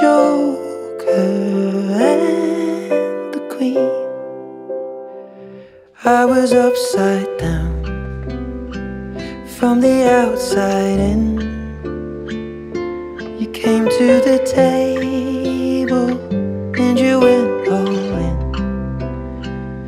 Joker and the Queen. I was upside down from the outside in. You came to the table.